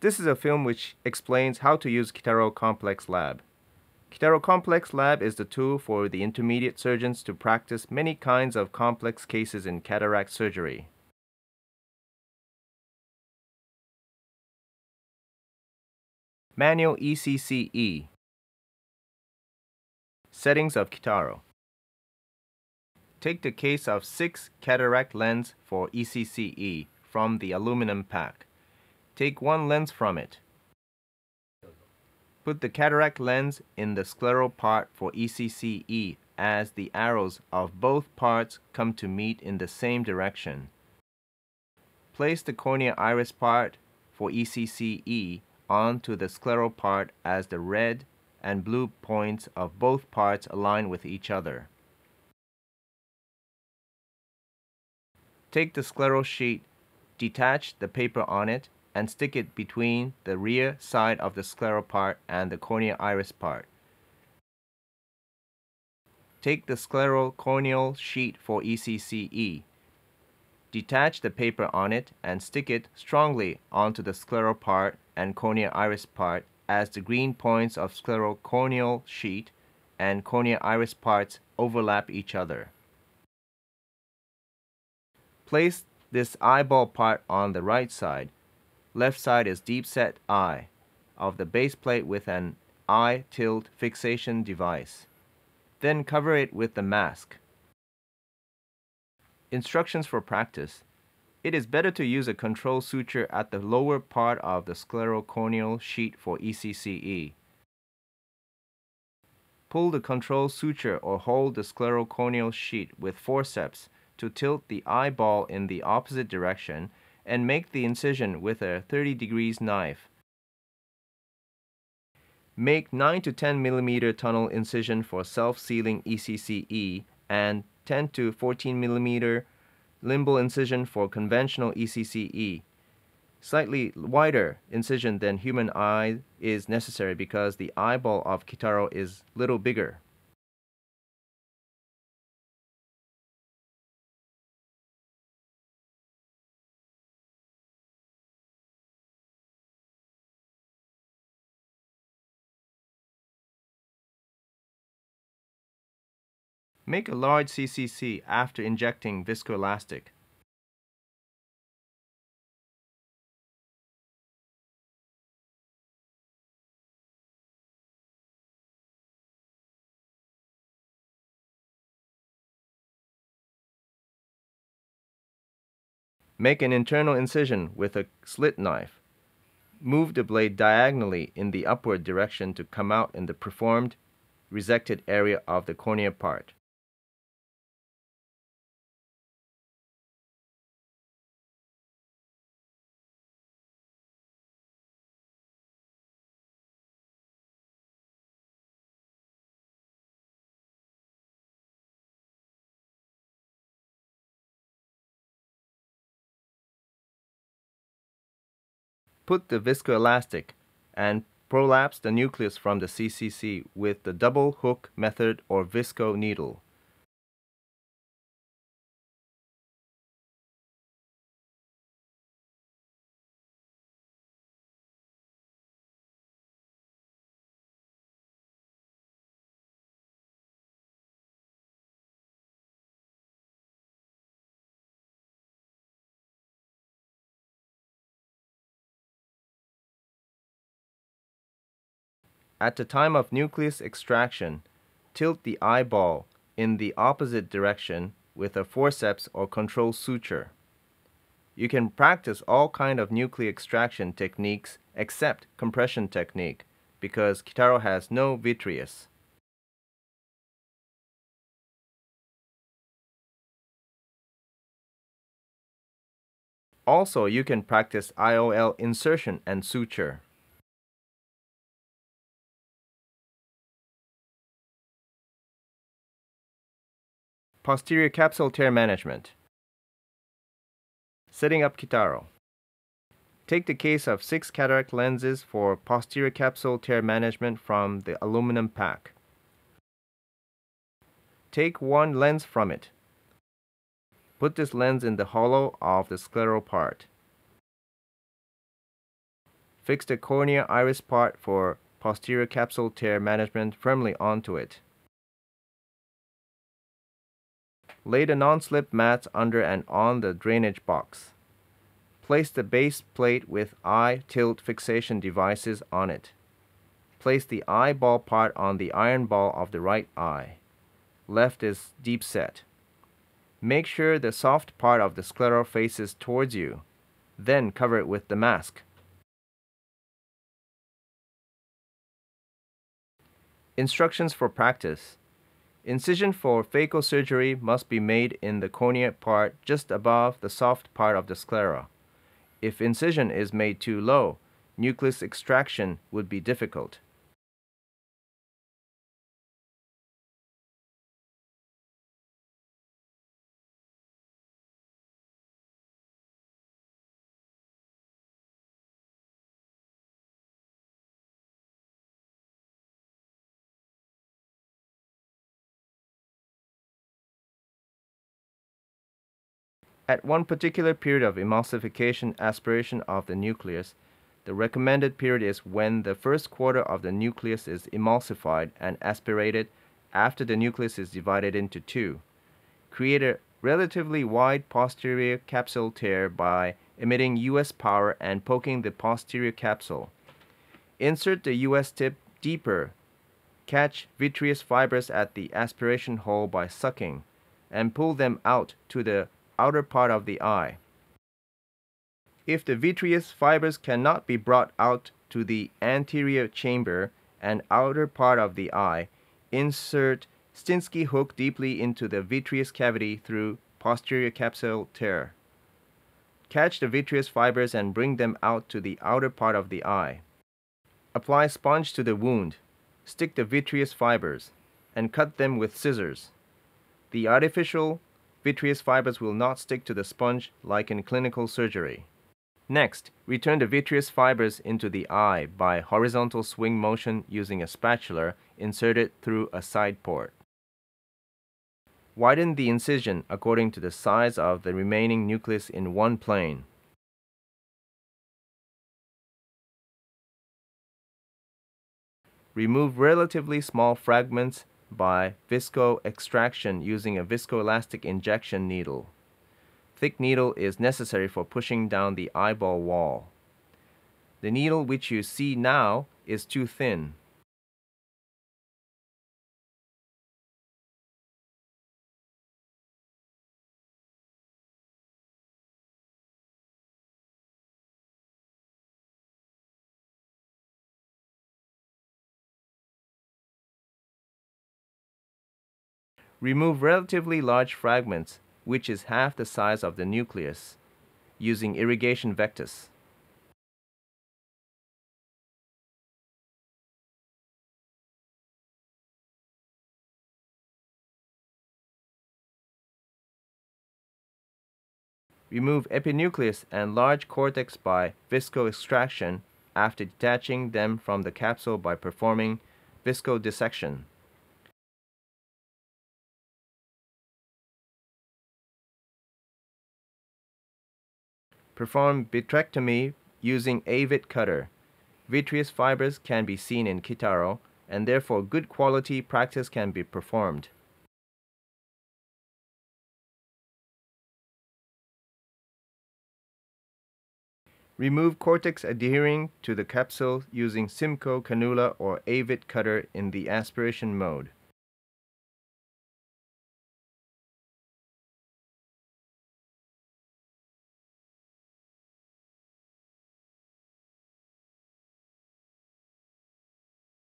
This is a film which explains how to use Kitaro Complex Lab. Kitaro Complex Lab is the tool for the intermediate surgeons to practice many kinds of complex cases in cataract surgery. Manual ECCE. Settings of Kitaro. Take the case of 6 cataract lens for ECCE from the aluminum pack. Take one lens from it. Put the cataract lens in the scleral part for ECCE as the arrows of both parts come to meet in the same direction. Place the cornea iris part for ECCE onto the scleral part as the red and blue points of both parts align with each other. Take the scleral sheet, detach the paper on it, and stick it between the rear side of the scleral part and the cornea iris part. Take the scleral corneal sheet for ECCE. Detach the paper on it and stick it strongly onto the scleral part and cornea iris part as the green points of scleral corneal sheet and cornea iris parts overlap each other. Place this eyeball part on the right side. Left side is deep set eye of the base plate with an eye tilt fixation device. Then cover it with the mask. Instructions for practice. It is better to use a control suture at the lower part of the sclerocorneal sheet for ECCE. Pull the control suture or hold the sclerocorneal sheet with forceps to tilt the eyeball in the opposite direction and make the incision with a 30° knife. Make 9 to 10 mm tunnel incision for self-sealing ECCE and 10 to 14 mm limbal incision for conventional ECCE. Slightly wider incision than human eye is necessary because the eyeball of Kitaro is little bigger. Make a large CCC after injecting viscoelastic. Make an internal incision with a slit knife. Move the blade diagonally in the upward direction to come out in the performed, resected area of the cornea part. Put the viscoelastic and prolapse the nucleus from the CCC with the double hook method or visco needle. At the time of nucleus extraction, tilt the eyeball in the opposite direction with a forceps or control suture. You can practice all kinds of nucleus extraction techniques except compression technique because Kitaro has no vitreous. Also, you can practice IOL insertion and suture. Posterior capsule tear management. Setting up Kitaro. Take the case of 6 cataract lenses for posterior capsule tear management from the aluminum pack. Take one lens from it. Put this lens in the hollow of the scleral part. Fix the cornea iris part for posterior capsule tear management firmly onto it. Lay the non-slip mats under and on the drainage box. Place the base plate with eye tilt fixation devices on it. Place the eyeball part on the iron ball of the right eye. Left is deep set. Make sure the soft part of the sclera faces towards you, then cover it with the mask. Instructions for practice. Incision for phaco surgery must be made in the cornea part just above the soft part of the sclera. If incision is made too low, nucleus extraction would be difficult. At one particular period of emulsification aspiration of the nucleus, the recommended period is when the first quarter of the nucleus is emulsified and aspirated after the nucleus is divided into two. Create a relatively wide posterior capsule tear by emitting US power and poking the posterior capsule. Insert the US tip deeper. Catch vitreous fibers at the aspiration hole by sucking and pull them out to the outer part of the eye. If the vitreous fibers cannot be brought out to the anterior chamber and outer part of the eye, insert Stinsky hook deeply into the vitreous cavity through posterior capsule tear. Catch the vitreous fibers and bring them out to the outer part of the eye. Apply sponge to the wound, stick the vitreous fibers, and cut them with scissors. The artificial vitreous fibers will not stick to the sponge like in clinical surgery. Next, return the vitreous fibers into the eye by horizontal swing motion using a spatula inserted through a side port. Widen the incision according to the size of the remaining nucleus in one plane. Remove relatively small fragments by viscoextraction using a viscoelastic injection needle. Thick needle is necessary for pushing down the eyeball wall. The needle which you see now is too thin. Remove relatively large fragments, which is half the size of the nucleus, using irrigation vectus. Remove epinucleus and large cortex by viscoextraction after detaching them from the capsule by performing viscodissection. Perform vitrectomy using AVIT cutter. Vitreous fibers can be seen in Kitaro, and therefore good quality practice can be performed. Remove cortex adhering to the capsule using Simcoe Canula or AVIT cutter in the aspiration mode.